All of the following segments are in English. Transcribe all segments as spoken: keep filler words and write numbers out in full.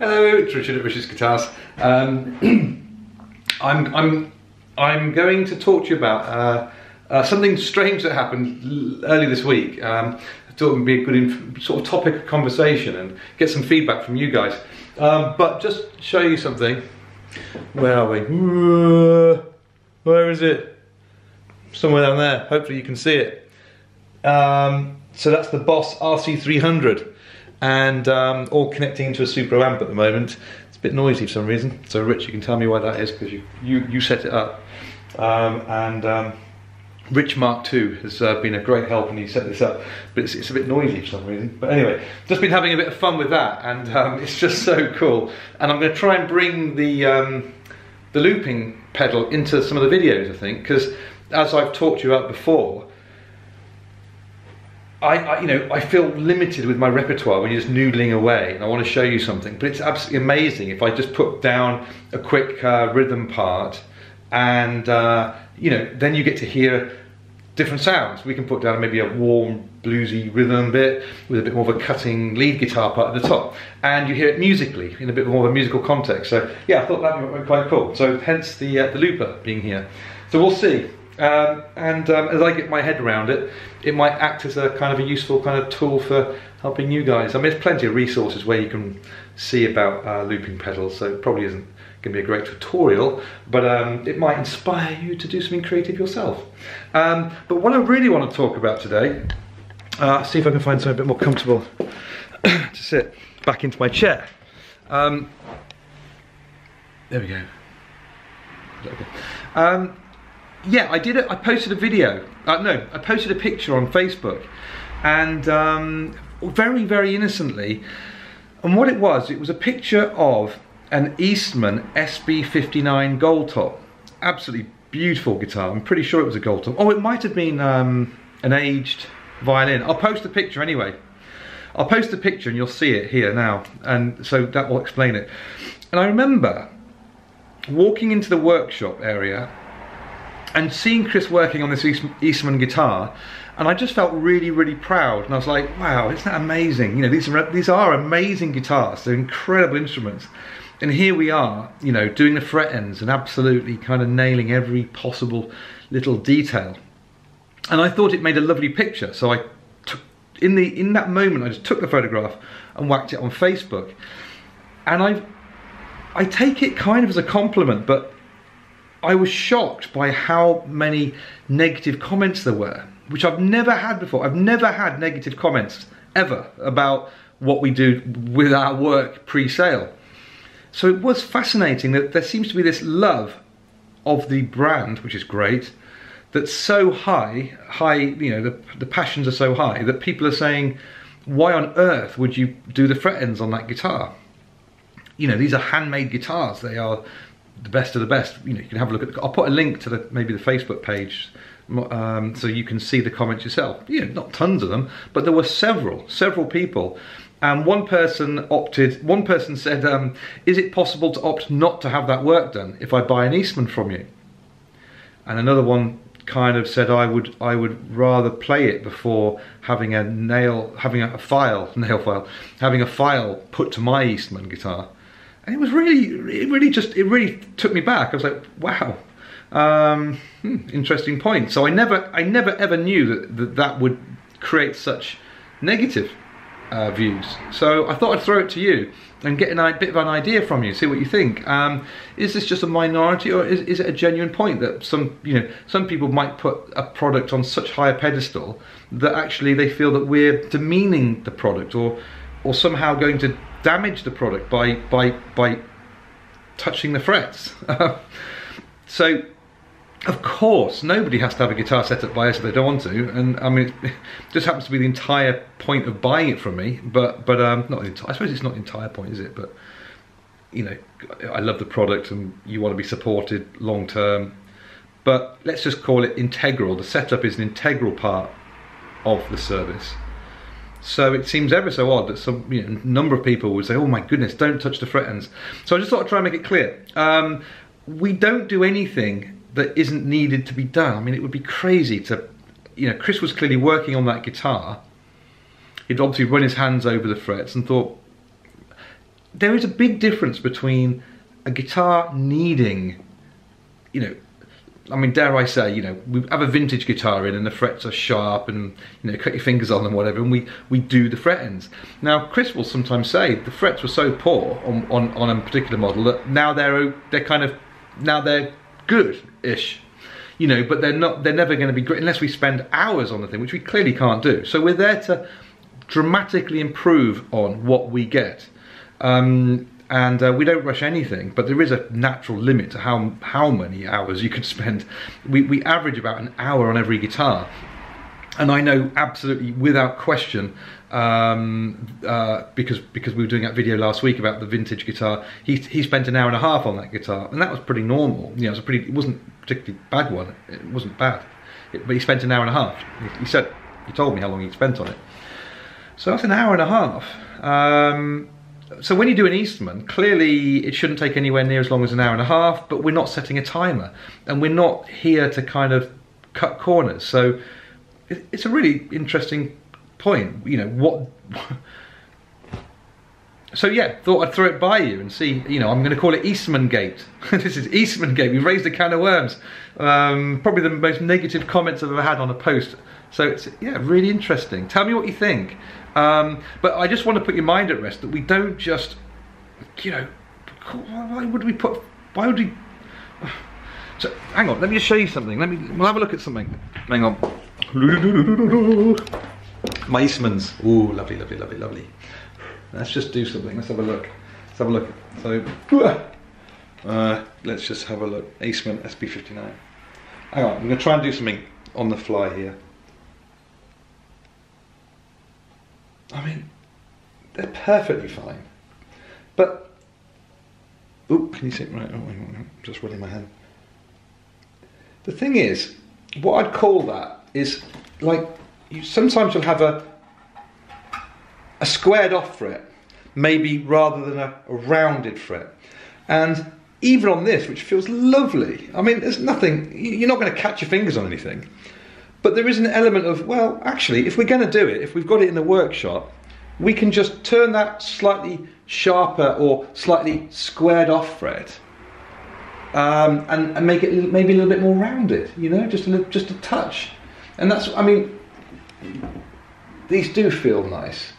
Hello, it's Richard at Richard's Guitars. Um, I'm I'm I'm going to talk to you about uh, uh, something strange that happened early this week. Um, I thought it would be a good sort of topic of conversation and get some feedback from you guys. Um, but just show you something. Where are we? Where is it? Somewhere down there. Hopefully you can see it. Um, so that's the Boss R C three hundred. And um, all connecting into a Super amp at the moment. It's a bit noisy for some reason. So Rich, you can tell me why that is, because you, you, you set it up. Um, and um, Rich Mark two has uh, been a great help when he set this up. But it's, it's a bit noisy for some reason. But anyway, just been having a bit of fun with that. And um, it's just so cool. And I'm going to try and bring the, um, the looping pedal into some of the videos, I think. Because as I've talked to you about before, I, I, you know, I feel limited with my repertoire when you're just noodling away, and I want to show you something. But it's absolutely amazing if I just put down a quick uh, rhythm part, and uh, you know, then you get to hear different sounds. We can put down maybe a warm, bluesy rhythm bit with a bit more of a cutting lead guitar part at the top, and you hear it musically in a bit more of a musical context. So yeah, I thought that would be quite cool. So hence the uh, the looper being here. So we'll see. Um, and um, as I get my head around it, it might act as a kind of a useful kind of tool for helping you guys. I mean, there's plenty of resources where you can see about uh, looping pedals, so it probably isn't going to be a great tutorial, but um, it might inspire you to do something creative yourself. Um, but what I really want to talk about today, uh, see if I can find something a bit more comfortable to sit back into my chair. Um, there we go. Um, Yeah, I did it. I posted a video. Uh, no, I posted a picture on Facebook, and um, very, very innocently. And what it was, it was a picture of an Eastman S B fifty-nine gold top. Absolutely beautiful guitar. I'm pretty sure it was a gold top. Oh, it might have been um, an aged violin. I'll post the picture anyway. I'll post the picture, and you'll see it here now. And so that will explain it. And I remember walking into the workshop area and seeing Chris working on this Eastman guitar, and I just felt really, really proud. And I was like, wow, isn't that amazing? You know, these are, these are amazing guitars. They're incredible instruments. And here we are, you know, doing the fret ends and absolutely kind of nailing every possible little detail. And I thought it made a lovely picture. So I took, in, the, in that moment, I just took the photograph and whacked it on Facebook. And I, I take it kind of as a compliment, but I was shocked by how many negative comments there were, which I've never had before. I've never had negative comments ever about what we do with our work pre-sale. So it was fascinating that there seems to be this love of the brand, which is great, that's so high, high, you know, the, the passions are so high that people are saying, why on earth would you do the fret ends on that guitar? You know, these are handmade guitars. They are the best of the best. You know, you can have a look at the, I'll put a link to the maybe the Facebook page, um, so you can see the comments yourself. You know, not tons of them, but there were several, several people. And one person opted, one person said, um, is it possible to opt not to have that work done if I buy an Eastman from you? And another one kind of said, I would, I would rather play it before having a nail, having a file, nail file, having a file put to my Eastman guitar. And it was really, it really just, it really took me back. I was like, wow, um, hmm, interesting point. So I never, I never ever knew that that, that would create such negative uh, views. So I thought I'd throw it to you and get a bit of an idea from you, see what you think. Um, is this just a minority, or is, is it a genuine point that some, you know, some people might put a product on such high a pedestal that actually they feel that we're demeaning the product, or, or somehow going to damage the product by by by touching the frets? So of course nobody has to have a guitar set up by us if they don't want to, and I mean it just happens to be the entire point of buying it from me. But but um not the entire, I suppose it's not the entire point, is it? But you know, I love the product and you want to be supported long term, but let's just call it integral. The setup is an integral part of the service. So it seems ever so odd that some, you know, number of people would say, oh my goodness, don't touch the fret ends. So I just thought I'd try and make it clear. Um, we don't do anything that isn't needed to be done. I mean, it would be crazy to, you know, Chris was clearly working on that guitar. He'd obviously run his hands over the frets and thought, there is a big difference between a guitar needing, you know, I mean, dare I say, you know, we have a vintage guitar in and the frets are sharp and, you know, cut your fingers on them, whatever, and we, we do the fret ends. Now, Chris will sometimes say the frets were so poor on, on, on a particular model that now they're, they're kind of, now they're good-ish, you know, but they're not, they're never going to be great unless we spend hours on the thing, which we clearly can't do. So we're there to dramatically improve on what we get. Um, and uh, we don't rush anything, but there is a natural limit to how how many hours you could spend. We, we average about an hour on every guitar, and I know absolutely without question, um, uh, because because we were doing that video last week about the vintage guitar, he, he spent an hour and a half on that guitar, and that was pretty normal. You know, it was a pretty, it wasn't a particularly bad one, it wasn't bad, it, but he spent an hour and a half. He, he said, he told me how long he'd spent on it. So that's an hour and a half. Um, So when you do an Eastman, clearly it shouldn't take anywhere near as long as an hour and a half, but we're not setting a timer, and we're not here to kind of cut corners. So it's a really interesting point, you know, what... So yeah, thought I'd throw it by you and see, you know, I'm going to call it Eastmangate. This is Eastmangate, we've raised a can of worms. Um, probably the most negative comments I've ever had on a post. So it's, yeah, really interesting. Tell me what you think. Um, but I just want to put your mind at rest that we don't just, you know, why would we put, why would we, so hang on, let me just show you something, let me, we'll have a look at something, hang on, my Eastmans, ooh, lovely, lovely, lovely, lovely, let's just do something, let's have a look, let's have a look, so, uh, let's just have a look, Eastman S B fifty-nine, hang on, I'm going to try and do something on the fly here. I mean, they're perfectly fine, but, oop, can you see, right, oh, I'm just running my hand. The thing is, what I'd call that is, like, you, sometimes you'll have a, a squared off fret, maybe rather than a, a rounded fret, and even on this, which feels lovely, I mean, there's nothing, you're not going to catch your fingers on anything. But there is an element of, well, actually, if we're going to do it, if we've got it in the workshop, we can just turn that slightly sharper or slightly squared off fret um, and, and make it maybe a little bit more rounded, you know, just a, little, just a touch. And that's, I mean, these do feel nice.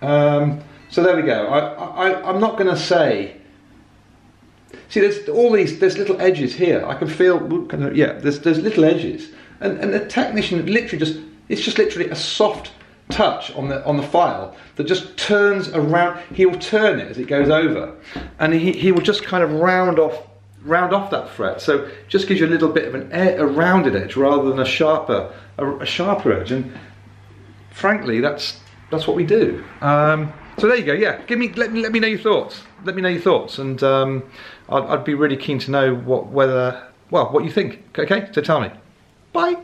Um, so there we go. I, I, I'm not going to say... See, there's all these, there's little edges here. I can feel, yeah, there's, there's little edges. And, and the technician literally just, it's just literally a soft touch on the on the file that just turns around, he'll turn it as it goes over. And he, he will just kind of round off, round off that fret. So just gives you a little bit of an air, a rounded edge rather than a sharper, a, a sharper edge. And frankly, that's, that's what we do. Um, so there you go, yeah, give me, let, let me know your thoughts. Let me know your thoughts. And um, I'd, I'd be really keen to know what, whether, well, what you think, okay? So tell me. Bye.